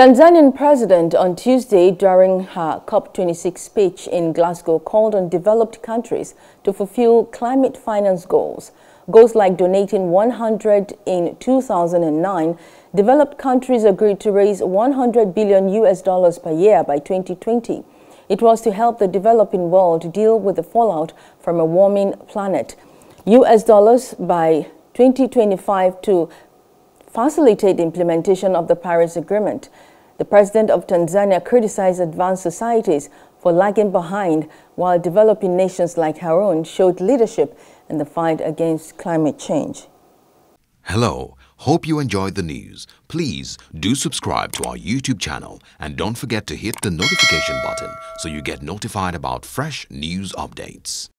Tanzanian president on Tuesday during her COP26 speech in Glasgow called on developed countries to fulfill climate finance goals. Goals like donating 100 in 2009, developed countries agreed to raise $100 billion per year by 2020. It was to help the developing world deal with the fallout from a warming planet. US dollars by 2025 to facilitate the implementation of the Paris Agreement. The president of Tanzania criticized advanced societies for lagging behind, while developing nations like her own showed leadership in the fight against climate change. Hello, hope you enjoyed the news. Please do subscribe to our YouTube channel and don't forget to hit the notification button so you get notified about fresh news updates.